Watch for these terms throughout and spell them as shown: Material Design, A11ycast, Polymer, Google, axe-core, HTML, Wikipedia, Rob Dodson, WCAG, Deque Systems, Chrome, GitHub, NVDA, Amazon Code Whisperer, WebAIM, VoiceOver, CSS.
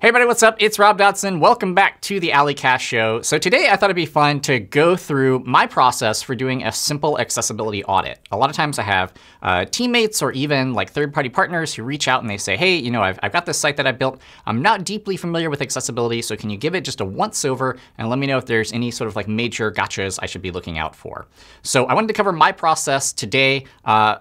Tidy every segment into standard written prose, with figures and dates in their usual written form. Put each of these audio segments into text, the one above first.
Hey everybody, what's up? It's Rob Dodson. Welcome back to the A11ycast show. So today I thought it'd be fun to go through my process for doing a simple accessibility audit. A lot of times I have teammates or even like third-party partners who reach out and they say, hey, you know, I've got this site that I built. I'm not deeply familiar with accessibility, so can you give it just a once over and let me know if there's any sort of like major gotchas I should be looking out for. So I wanted to cover my process today.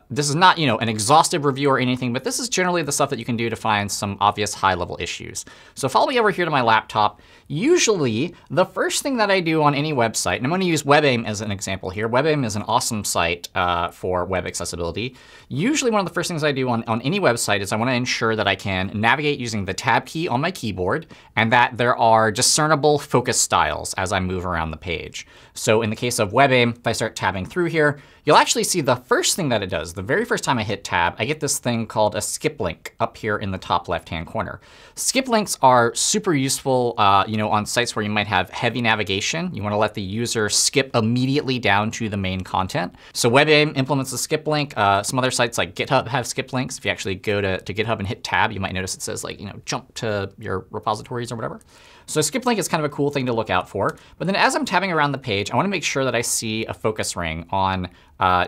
This is not, you know, an exhaustive review or anything, but this is generally the stuff that you can do to find some obvious high-level issues. So follow me over here to my laptop. Usually, the first thing that I do on any website, and I'm going to use WebAIM as an example here. WebAIM is an awesome site for web accessibility. Usually, one of the first things I do on any website is I want to ensure that I can navigate using the tab key on my keyboard and that there are discernible focus styles as I move around the page. So in the case of WebAIM, if I start tabbing through here, you'll actually see the first thing that it does, the very first time I hit tab, I get this thing called a skip link up here in the top left-hand corner. Skip links are super useful you know, on sites where you might have heavy navigation. You want to let the user skip immediately down to the main content. So WebAIM implements the skip link. Some other sites like GitHub have skip links. If you actually go to GitHub and hit tab, you might notice it says like, you know, jump to your repositories or whatever. So skip link is kind of a cool thing to look out for. But then as I'm tabbing around the page, I want to make sure that I see a focus ring on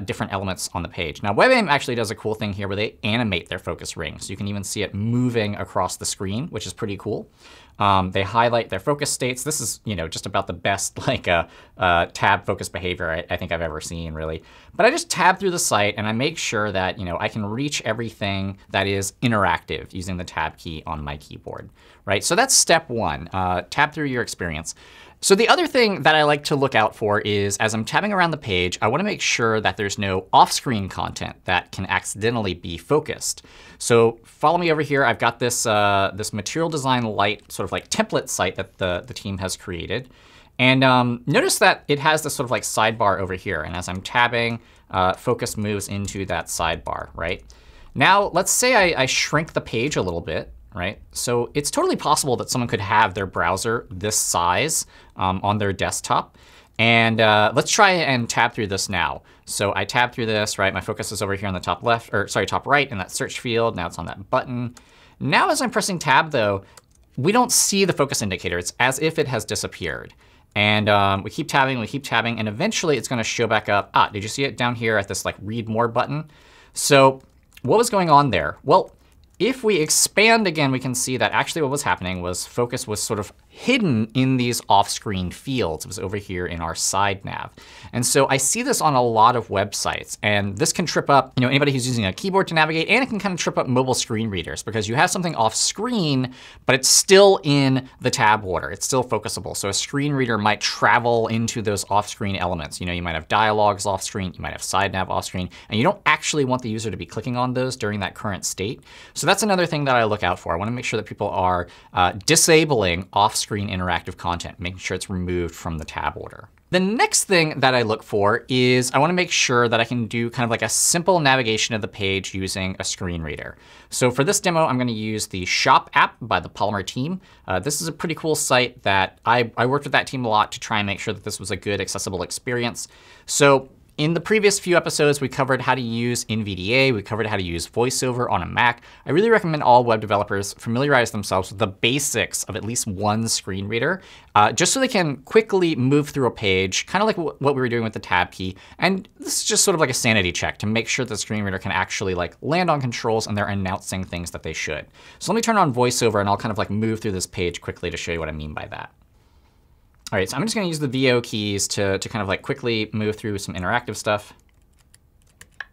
different elements on the page. Now, WebAIM actually does a cool thing here where they animate their focus ring. So you can even see it moving across the screen, which is pretty cool. They highlight their focus states. This is, you know, just about the best like tab focus behavior I think I've ever seen, really. But I just tab through the site and I make sure that, you know, I can reach everything that is interactive using the tab key on my keyboard, right? So that's step one, tab through your experience. So the other thing that I like to look out for is as I'm tabbing around the page, I want to make sure that there's no off-screen content that can accidentally be focused. So follow me over here. I've got this, this Material Design Lite sort of like template site that the team has created. And notice that it has this sort of like sidebar over here. And as I'm tabbing, focus moves into that sidebar, right? Now, let's say I shrink the page a little bit. Right? So it's totally possible that someone could have their browser this size on their desktop. And let's try and tab through this now. So I tab through this, right? My focus is over here on the top left, or sorry, top right in that search field. Now it's on that button. Now as I'm pressing tab, though, we don't see the focus indicator. It's as if it has disappeared. And we keep tabbing, and eventually it's going to show back up. Ah, did you see it down here at this like read more button? So what was going on there? Well, if we expand again, we can see that actually what was happening was focus was sort of hidden in these off-screen fields. It was over here in our side nav. And so I see this on a lot of websites. And this can trip up, you know, anybody who's using a keyboard to navigate, and it can kind of trip up mobile screen readers because you have something off-screen, but it's still in the tab order. It's still focusable. So a screen reader might travel into those off-screen elements. You know, you might have dialogues off-screen, you might have side nav off-screen, and you don't actually want the user to be clicking on those during that current state. So that's another thing that I look out for. I want to make sure that people are disabling off-screen interactive content, making sure it's removed from the tab order. The next thing that I look for is I want to make sure that I can do kind of like a simple navigation of the page using a screen reader. So for this demo, I'm going to use the Shop app by the Polymer team. This is a pretty cool site that I worked with that team a lot to try and make sure that this was a good accessible experience. So in the previous few episodes, we covered how to use NVDA. We covered how to use VoiceOver on a Mac. I really recommend all web developers familiarize themselves with the basics of at least one screen reader, just so they can quickly move through a page, kind of like what we were doing with the tab key. And this is just sort of like a sanity check to make sure the screen reader can actually like land on controls and they're announcing things that they should. So let me turn on VoiceOver and I'll kind of like move through this page quickly to show you what I mean by that. All right, so I'm just going to use the VO keys to kind of like quickly move through some interactive stuff.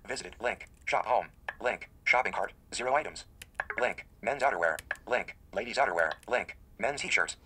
Visited, link, shop home, link, shopping cart, 0 items, link, men's outerwear, link, ladies outerwear, link, men's t-shirts.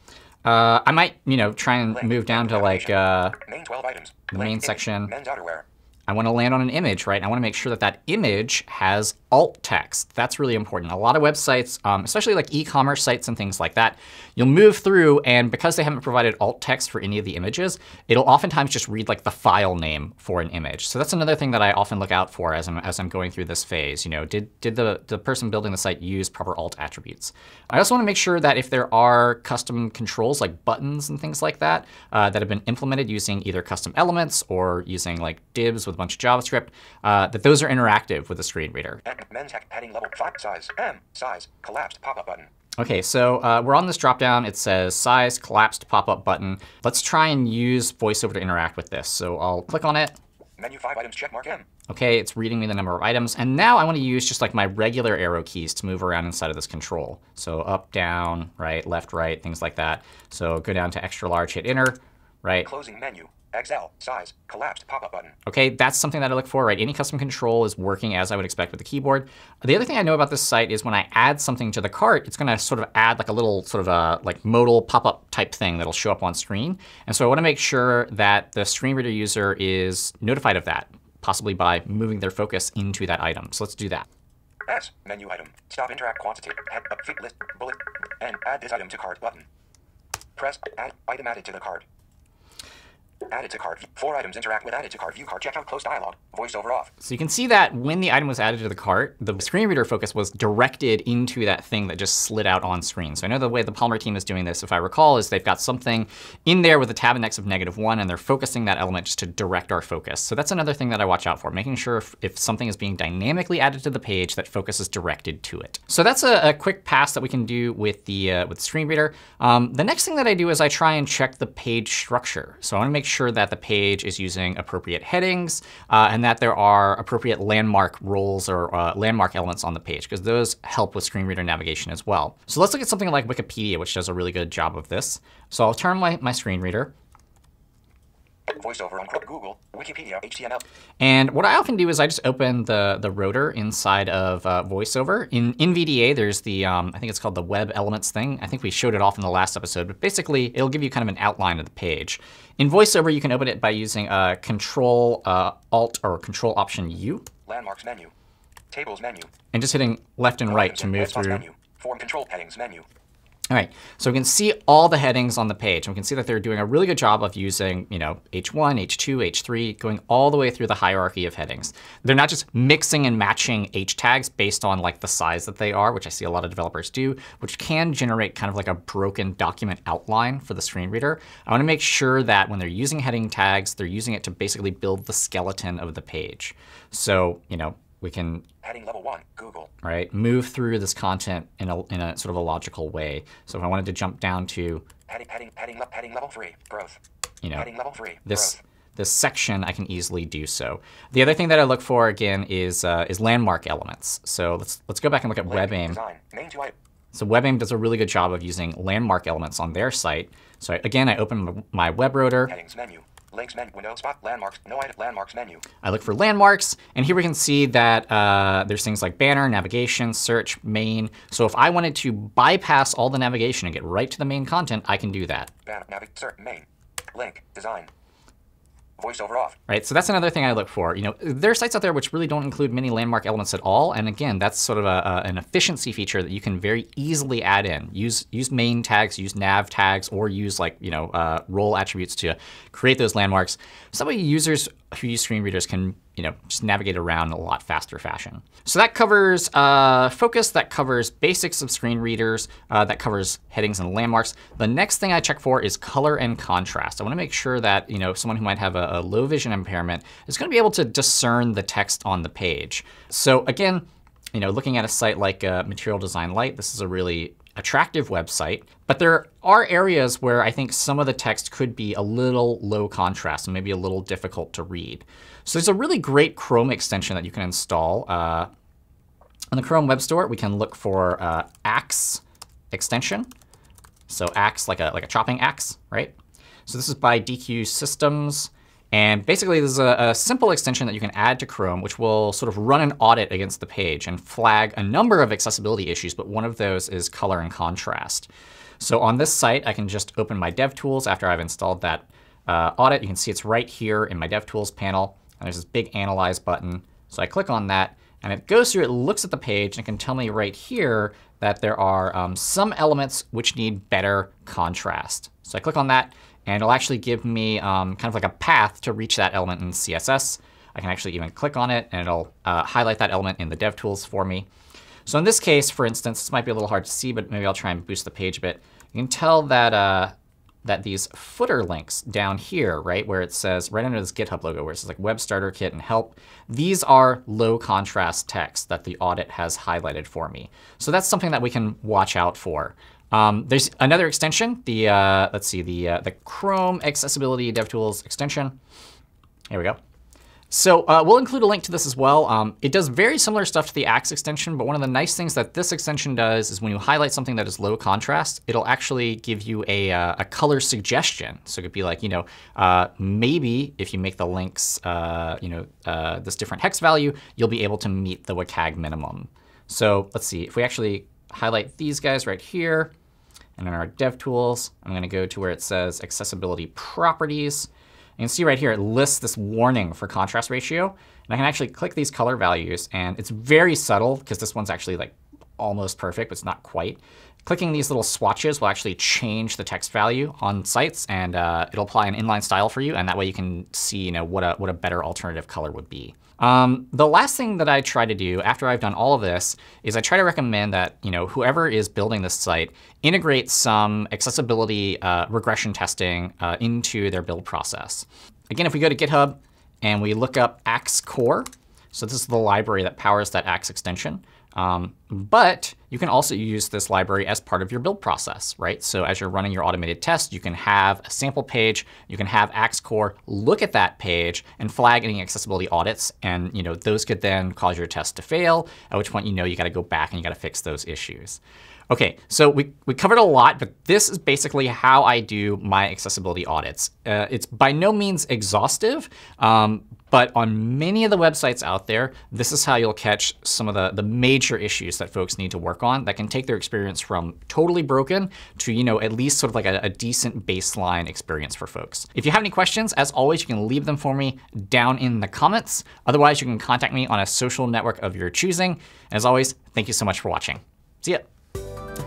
I might, you know, try and link, move down to like main 12 items, the link, main section. Men's outerwear. I want to land on an image, right? And I want to make sure that that image has alt text. That's really important. A lot of websites, especially like e-commerce sites and things like that, you'll move through, and because they haven't provided alt text for any of the images, it'll oftentimes just read like the file name for an image. So that's another thing that I often look out for as I'm going through this phase. You know, did the person building the site use proper alt attributes? I also want to make sure that if there are custom controls like buttons and things like that that have been implemented using either custom elements or using like divs with bunch of JavaScript, that those are interactive with the screen reader. Men's heading level 5 size M size collapsed pop-up button. OK, so we're on this dropdown. It says size collapsed pop-up button. Let's try and use VoiceOver to interact with this. So I'll click on it. Menu 5 items, check mark M. OK, it's reading me the number of items. And now I want to use just like my regular arrow keys to move around inside of this control. So up, down, right, left, right, things like that. So go down to extra large, hit enter, right? Closing menu. XL, size, collapsed pop-up button. OK, that's something that I look for, right? Any custom control is working as I would expect with the keyboard. The other thing I know about this site is when I add something to the cart, it's going to sort of add like a little sort of a like modal pop-up type thing that'll show up on screen. And so I want to make sure that the screen reader user is notified of that, possibly by moving their focus into that item. So let's do that. S, menu item, stop interact quantity, add a fit list, bullet, and add this item to cart button. Press add item added to the cart. Added to cart. 4 items interact with added to cart. View cart. Checkout. Close dialog. VoiceOver off. So you can see that when the item was added to the cart, the screen reader focus was directed into that thing that just slid out on screen. So I know the way the Polymer team is doing this, if I recall, is they've got something in there with a tab index of -1, and they're focusing that element just to direct our focus. So that's another thing that I watch out for, making sure if something is being dynamically added to the page, that focus is directed to it. So that's a quick pass that we can do with screen reader. The next thing that I do is I try and check the page structure. So I want to make sure that the page is using appropriate headings and that there are appropriate landmark roles or landmark elements on the page, because those help with screen reader navigation as well. So let's look at something like Wikipedia, which does a really good job of this. So I'll turn my screen reader. VoiceOver on Google, Wikipedia, HTML. And what I often do is I just open the rotor inside of VoiceOver. In NVDA, there's the, I think it's called the web elements thing. I think we showed it off in the last episode. But basically, it'll give you kind of an outline of the page. In VoiceOver, you can open it by using Control Alt or Control Option U. Landmarks menu. Tables menu. And just hitting left and right to move through. Menu. Form control headings menu. All right, so we can see all the headings on the page. And we can see that they're doing a really good job of using, you know, H1, H2, H3, going all the way through the hierarchy of headings. They're not just mixing and matching H tags based on like the size that they are, which I see a lot of developers do, which can generate kind of like a broken document outline for the screen reader. I want to make sure that when they're using heading tags, they're using it to basically build the skeleton of the page. So, you know, we can heading level 1, Google. Right, move through this content in a sort of a logical way. So if I wanted to jump down to heading level 3, growth. You know, heading level 3, this section, I can easily do so. The other thing that I look for again is landmark elements. So let's go back and look at WebAIM. So WebAIM does a really good job of using landmark elements on their site. So again, I open my web rotor. Headings menu. Links menu, window spot, landmarks, no item, landmarks menu. I look for landmarks, and here we can see that there's things like banner, navigation, search, main. So if I wanted to bypass all the navigation and get right to the main content, I can do that. Banner, search, main, link, design. VoiceOver off. Right, so that's another thing I look for. You know, there are sites out there which really don't include many landmark elements at all. And again, that's sort of an efficiency feature that you can very easily add in. Use main tags, use nav tags, or use like, you know, role attributes to create those landmarks. So that way users who use screen readers can, you know, just navigate around in a lot faster fashion. So that covers focus, that covers basics of screen readers, that covers headings and landmarks. The next thing I check for is color and contrast. I want to make sure that, you know, someone who might have a low vision impairment is going to be able to discern the text on the page. So again, you know, looking at a site like Material Design Lite, this is a really attractive website, but there are areas where I think some of the text could be a little low contrast and maybe a little difficult to read. So there's a really great Chrome extension that you can install. On the Chrome Web Store, we can look for axe extension. So axe, like a chopping axe, right? So this is by Deque Systems. And basically, this is a simple extension that you can add to Chrome, which will sort of run an audit against the page and flag a number of accessibility issues. But one of those is color and contrast. So on this site, I can just open my DevTools after I've installed that audit. You can see it's right here in my DevTools panel. And there's this big Analyze button. So I click on that. And it goes through, it looks at the page, and it can tell me right here that there are some elements which need better contrast. So I click on that. And it'll actually give me kind of like a path to reach that element in CSS. I can actually even click on it, and it'll highlight that element in the DevTools for me. So in this case, for instance, this might be a little hard to see, but maybe I'll try and boost the page a bit. You can tell that that these footer links down here, right, where it says right under this GitHub logo where it says like web starter kit and help, these are low contrast text that the audit has highlighted for me. So that's something that we can watch out for. There's another extension, the let's see, the Chrome Accessibility DevTools extension. Here we go. So we'll include a link to this as well. It does very similar stuff to the Axe extension, but one of the nice things that this extension does is when you highlight something that is low contrast, it'll actually give you a color suggestion. So it could be like, you know, maybe if you make the links, this different hex value, you'll be able to meet the WCAG minimum. So let's see. If we actually highlight these guys right here, and in our DevTools, I'm going to go to where it says Accessibility Properties. You can see right here it lists this warning for contrast ratio. And I can actually click these color values. And it's very subtle, because this one's actually like almost perfect, but it's not quite. Clicking these little swatches will actually change the text value on sites. And it'll apply an inline style for you. And that way you can see, you know, what a better alternative color would be. The last thing that I try to do after I've done all of this is I try to recommend that, you know, whoever is building this site integrate some accessibility regression testing into their build process. Again, if we go to GitHub and we look up axe-core, so this is the library that powers that Axe extension. But you can also use this library as part of your build process, right? So as you're running your automated test, you can have a sample page. You can have axe-core look at that page and flag any accessibility audits. And you know those could then cause your test to fail, at which point you know you got to go back and you got to fix those issues. OK, so we covered a lot, but this is basically how I do my accessibility audits. It's by no means exhaustive. But on many of the websites out there, this is how you'll catch some of the major issues that folks need to work on that can take their experience from totally broken to, you know, at least sort of like a decent baseline experience for folks. If you have any questions, as always, you can leave them for me down in the comments. Otherwise, you can contact me on a social network of your choosing. And as always, thank you so much for watching. See ya.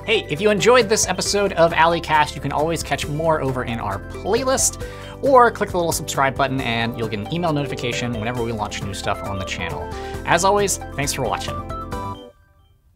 Hey, if you enjoyed this episode of AlleyCast, you can always catch more over in our playlist, or click the little subscribe button and you'll get an email notification whenever we launch new stuff on the channel. As always, thanks for watching.